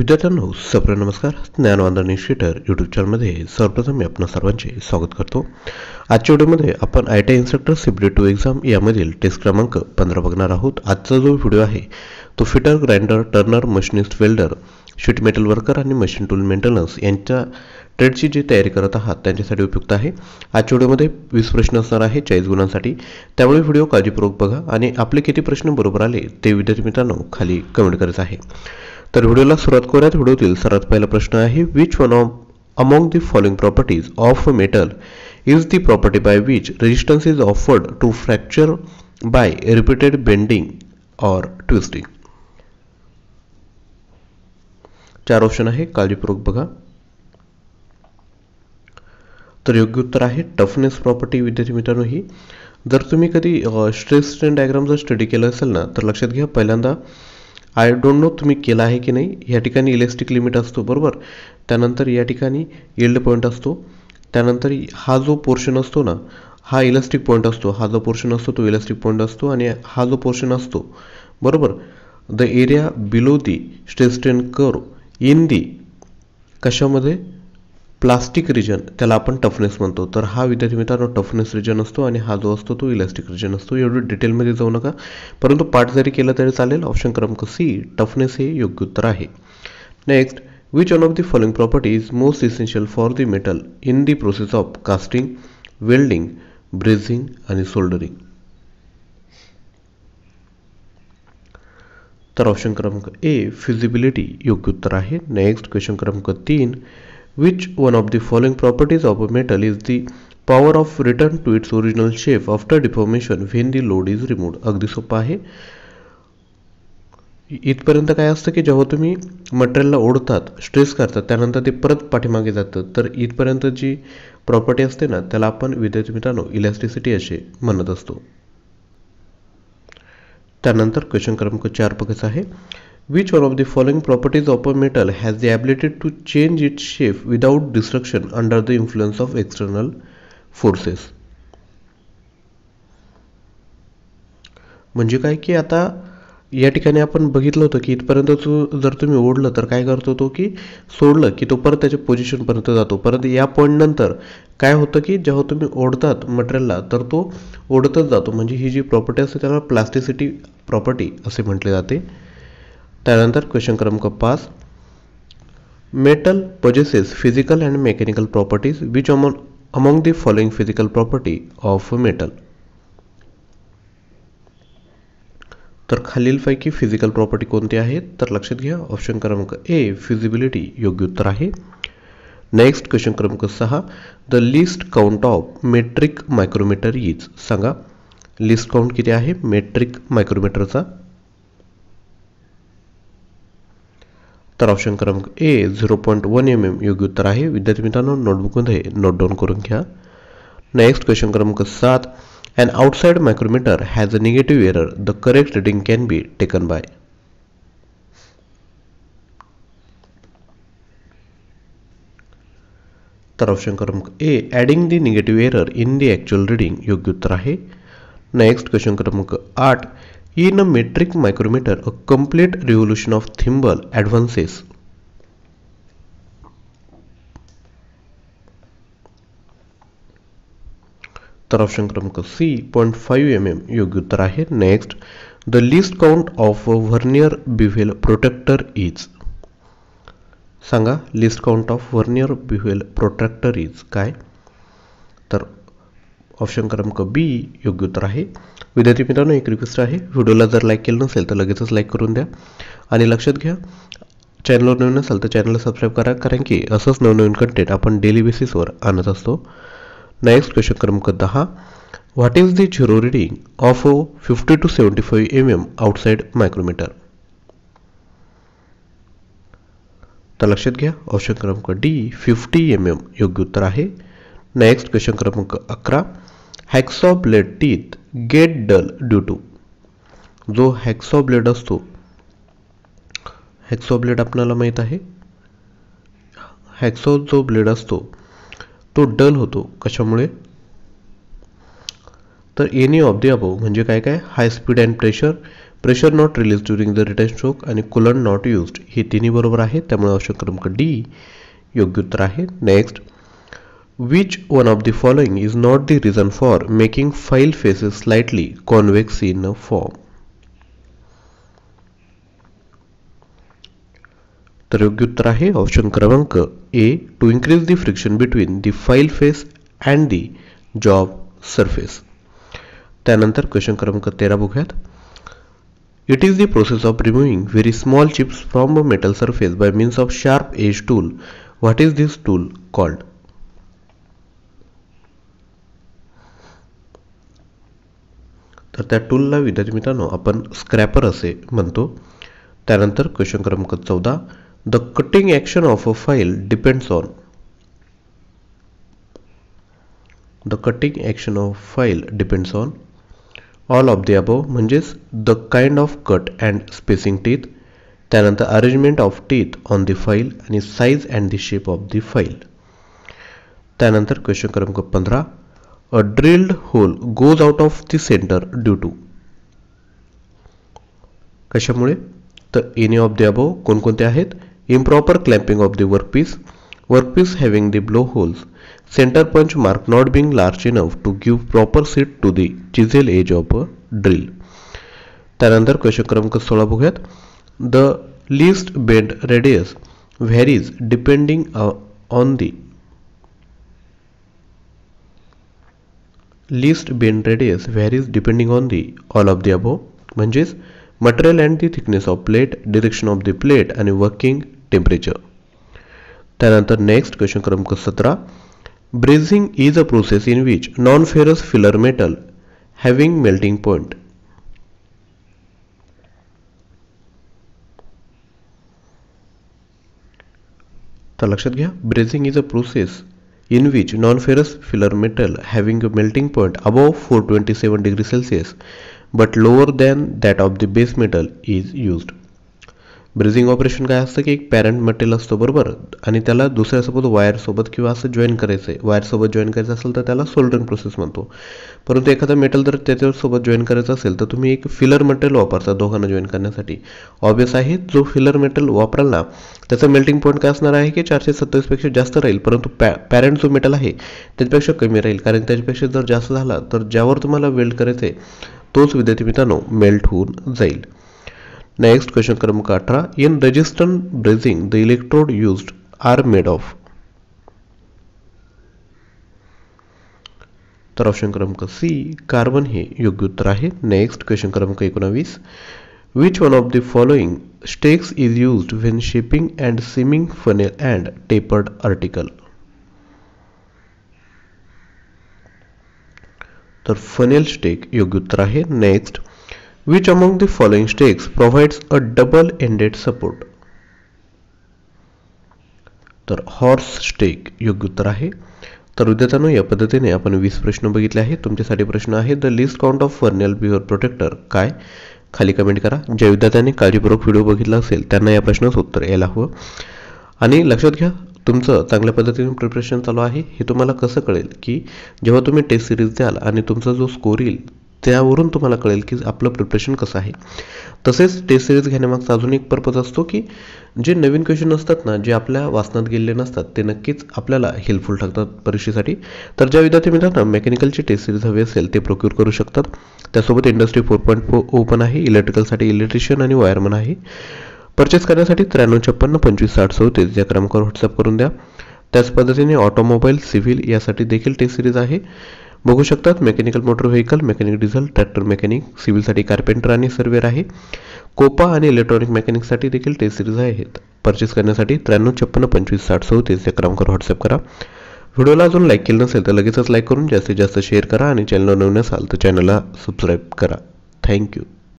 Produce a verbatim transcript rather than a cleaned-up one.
विद्यार्थ्यांनो सप्र नमस्कार, ज्ञानवांदन shutter YouTube चॅनलमध्ये सर्वप्रथम मी आपणा सर्वांचे स्वागत करतो। आजच्या व्हिडिओमध्ये आपण ITI instructor CBT two exam यामधील टेस्ट क्रमांक पंधरा बघणार आहोत। आजचा जो व्हिडिओ आहे तो fitter, grinder, turner, machinist, welder, sheet metal worker आणि मशीन टूल मेंटेनन्स यांच्या ट्रेडची जी तयारी करत आहात त्यांच्यासाठी उपयुक्त आहे। आजच्या व्हिडिओमध्ये वीस प्रश्न असणार आहे चाळीस गुणांसाठी, त्यामुळे व्हिडिओ काळजीपूर्वक बघा आणि आपले किती प्रश्न बरोबर आले ते विद्यार्थी मित्रांनो खाली कमेंट करायचं आहे। तर व्हिडिओला सुरुवात करूयात। व्हिडिओतील सर्वात पहिला प्रश्न आहे, which one of among the following properties of metal is the property by which resistance is offered to fracture by repeated bending और ट्विस्टिंग। चार ऑप्शन आहे, काळजीपूर्वक बघा। तर योग्य उत्तर आहे टफनेस प्रॉपर्टी। विद्यार्थी मित्रांनो, ही जर तुम्ही कधी स्ट्रेस स्ट्रेन डायग्राम जर स्टडी केला असेल ना तर लक्षात घ्या, पहिल्यांदा आय डोंट नो तुम्ही केला आहे की नाही, या ठिकाणी इलेस्टिक लिमिट असतो बरोबर, त्यानंतर या ठिकाणी यील्ड पॉईंट असतो, त्यानंतर हा जो पोर्शन असतो ना हा इलास्टिक पॉईंट असतो, हा जो पोर्शन असतो तो इलास्टिक पॉईंट असतो आणि हा जो पोर्शन असतो बरोबर the area below the stress strain curve in the कशामध्ये प्लास्टिक रिजन, त्याला आपण टफनेस म्हणतो। तर हा विद्यार्थी मित्रांनो टफनेस रिजन असतो आणि हा जो असतो तो इलास्टिक रिजन असतो। एवढी डिटेलमध्ये जाऊ नका, परंतु पाठ जरी केला तरी चालेल। ऑप्शन क्रमांक सी टफनेस हे योग्य उत्तर आहे। Next, which one of the following property is most essential for the metal in the process of casting, welding, brazing आणि सोल्डरिंग। तर ऑप्शन क्रमांक ए फिजिबिलिटी योग्य उत्तर आहे। नेक्स्ट क्वेश्चन क्रमांक तीन, which one of the following properties of a metal is the power of return to its original shape after deformation when the load is removed. अगदी सोपं आहे। इथपर्यंत काय असतं की जेव्हा तुम्ही मटेरियलला ओढतात, स्ट्रेस करतात, त्यानंतर ते परत पाठीमागे जातं, तर इथपर्यंत जी प्रॉपर्टी असते ना त्याला आपण विद्यार्थी मित्रांनो इलॅस्टिसिटी असे म्हणत असतो। त्यानंतर क्वेश्चन क्रमांक चार बघायचा आहे, which one of the following properties of a metal has the ability to change its shape without destruction under the influence of external forces. म्हणजे काय की आता या ठिकाणी आपण बघितलं होतं की इथपर्यंत जर तुम्ही ओढलं तर काय करतो तो की सोडलं की तो परत त्याच्या पोझिशनपर्यंत जातो, परत या पॉईंट नंतर काय होतं की जेव्हा तुम्ही ओढतात मटेरियलला तर तो ओढतच जातो, म्हणजे ही जी प्रॉपर्टी असते त्याला प्लास्टिसिटी प्रॉपर्टी असे म्हटले जाते। त्यानंतर क्वेश्चन क्रमांक पाच, metal possesses physical and mechanical properties which among among the following physical property of metal. तर खालीलपैकी फिजिकल प्रॉपर्टी कोणती आहेत तर लक्षात घ्या, ऑप्शन क्रमांक ए फिजिबिलिटी योग्य उत्तर आहे। नेक्स्ट क्वेश्चन क्रमांक सहा, the least count of metric micrometer is. सांगा लिस्ट काउंट किती आहे मेट्रिक मायक्रोमीटरचा. तर ऑप्शन क्रमांक A zero point one M M योग्य उत्तर आहे। विद्यार्थी मित्रांनो नोटबुकमध्ये नोट डाऊन करून घ्या। नेक्स्ट क्वेश्चन क्रमांक सात, and outside micrometer has a negative error, the correct reading can be taken by. तर ऑप्शन क्रमांक A adding the negative error in the actual reading योग्य उत्तर आहे। नेक्स्ट क्वेश्चन क्रमांक आठ, in a metric micrometer a complete revolution of thimble advances. तर option क्रमांक C point five M M योग्य उत्तर आहे। Next, the least count of vernier bevel protractor is. सांगा least count of vernier bevel protractor is काय. तर option क्रमांक B योग्य उत्तर आहे। विद्यार्थी मित्रांनो एक रिक्वेस्ट आहे, व्हिडिओला जर लाईक केलं नसेल तर लगेचच लाईक करून द्या आणि लक्षात घ्या चॅनलवर नवीन असाल तर चॅनलला सबस्क्राईब करा, कारण की असंच नवनवीन कंटेंट आपण डेली बेसिसवर आणत असतो। नेक्स्ट क्वेश्चन क्रमांक दहा, what is the zero reading of a fifty to seventy five M M outside micrometer. तर लक्षात घ्या ऑप्शन क्रमांक डी फिफ्टी एम एम योग्य उत्तर आहे। नेक्स्ट क्वेश्चन क्रमांक अकरा, hacksaw blade teeth get dull due to. जो हॅक्सॉ ब्लेड असतो, हॅक्सॉ ब्लेड आपल्याला माहीत आहे, हॅक्सॉ जो ब्लेड असतो तो डल होतो कशामुळे. तर एनी ऑफ द अबव म्हणजे काय काय, high speed and pressure, pressure not release during the return stroke आणि कुलन नॉट यूज्ड हे तिन्ही बरोबर आहे, त्यामुळे ऑप्शन क्रमांक डी योग्य उत्तर आहे. Next, which one of the following is not the reason for making file faces slightly convex in a form. तर योग्य उत्तर आहे ऑप्शन क्रमांक A, to increase the friction between the file face and the job surface. त्यानंतर question क्रमांक तेरा बघूयात. It is the process of removing very small chips from a metal surface by means of sharp edge tool. What is this tool called. तर त्या टूलला विद्यार्थी मित्रांनो आपण scraper असे म्हणतो. त्यानंतर क्वेश्चन क्रमांक चौदा, the cutting action of a file depends on. The cutting action of file depends on all of the above म्हणजेच the kind of cut and spacing teeth, त्यानंतर arrangement of teeth on the file आणि size and the shape of the file. त्यानंतर question क्रमांक पंधरा, a drilled hole goes out of the centre due to. कशामुळे. तर any of the above कोणकोणते आहेत. Improper clamping of the workpiece, workpiece having the blow holes, centre punch mark not being large enough to give proper seat to the chisel edge of a drill. त्यानंतर question क्रमांक सोळा बघूयात. The least bend radius varies depending on the. Least bend radius varies depending on the all of the above म्हणजेच material and the thickness of plate, direction of the plate आणि working temperature. त्यानंतर next question क्रमांक सतरा, brazing is a process in which non ferrous filler metal having melting point. तर लक्षात घ्या, brazing is a process in which non-ferrous filler metal having a melting point above four hundred twenty-seven degrees Celsius but lower than that of the base metal is used. Brazing operation काय असतं की एक parent material असतो बरोबर, आणि त्याला दुसऱ्यासोबत वायरसोबत किंवा असं जॉईन करायचं आहे. वायरसोबत जॉईन करायचं असेल तर त्याला सोल्डरिंग प्रोसेस म्हणतो, परंतु एखादा मेटल जर त्याच्यासोबत जॉईन करायचं असेल तर तुम्ही एक फिलर मटेरियल वापरता दोघांना जॉईन करण्यासाठी. ऑब्वियस आहे, जो फिलर मेटल वापराल ना त्याचा मेल्टिंग पॉईंट काय असणार आहे की चारशे सत्तावीसपेक्षा जास्त राहील, परंतु पॅ पॅरेंट जो मेटल आहे त्याच्यापेक्षा कमी राहील, कारण त्याच्यापेक्षा जर जास्त झाला तर ज्यावर तुम्हाला वेल्ड करायचं आहे तोच विद्यार्थी मित्रांनो मेल्ट होऊन जाईल. नेक्स्ट क्वेश्चन क्रमांक अठरा, in resistant brazing the electrode used are made of. तर ऑप्शन क्रमांक सी कार्बन हे योग्य उत्तर आहे. नेक्स्ट क्वेश्चन क्रमांक एकोणावीस, which one of the following stakes is used when shaping and seaming funnel and tapered article. तर फनेल स्टेक योग्य उत्तर आहे. Next, which among the following stakes provides a double ended support. तर horse stake योग्य उत्तर आहे. तर विद्यार्थ्यांनो या पद्धतीने आपण वीस प्रश्न बघितले आहेत. तुमच्यासाठी प्रश्न आहे the least count of vernier bevel protractor काय, खाली कमेंट करा. ज्या विद्यार्थ्यांनी काळजीपूर्वक व्हिडिओ बघितला असेल त्यांना या प्रश्नाचं उत्तर यायला हवं. आणि लक्षात घ्या, तुमचं चांगल्या पद्धतीने प्रिपरेशन चालू आहे हे तुम्हाला कसं कळेल की जेव्हा तुम्ही टेस्ट सिरीज द्याल आणि तुमचा जो स्कोर येईल त्यावरून तुम्हाला कळेल की आपलं प्रिपरेशन कसं आहे. तसेच टेस्ट सिरीज घेण्यामागचा अजून एक पर्पज असतो की जे नवीन क्वेश्चन असतात ना, जे आपल्या वाचनात गेलेले नसतात, ते नक्कीच आपल्याला हेल्पफुल ठरतात परीक्षेसाठी. तर ज्या विद्यार्थी मित्रांना मेकॅनिकलची टेस्ट सिरीज हवी असेल ते प्रोक्युअर करू शकतात. त्यासोबत industry four point four open आहे, इलेक्ट्रिकलसाठी इलेक्ट्रिशियन आणि वायरमन आहे. परचेस करण्यासाठी त्र्याण्णव छप्पन्न पंचवीस साठ सदतीस या क्रमांकावर व्हॉट्सअप करून द्या. त्याच पद्धतीने ऑटोमोबाईल, सिव्हिल यासाठी देखील टेस्ट सिरीज आहे, बघू शकतात. Mechanical motor vehicle, mechanic diesel, tractor mechanic, सिव्हिलसाठी कार्पेंटर आणि सर्वेअर आहे. कोपा आणि इलेक्ट्रॉनिक मेकॅनिकसाठी देखील टेस्ट सिरीज आहेत. परचेस करण्यासाठी त्र्याण्णव छप्पन्न पंचवीस साठ सदतीस या क्रमांकावर व्हॉट्सअप करा. व्हिडिओला अजून लाईक केलं नसेल तर लगेचच लाईक करून जास्तीत जास्त शेअर करा आणि चॅनलवर नवीन असाल तर चॅनलला सबस्क्राईब करा. थँक्यू.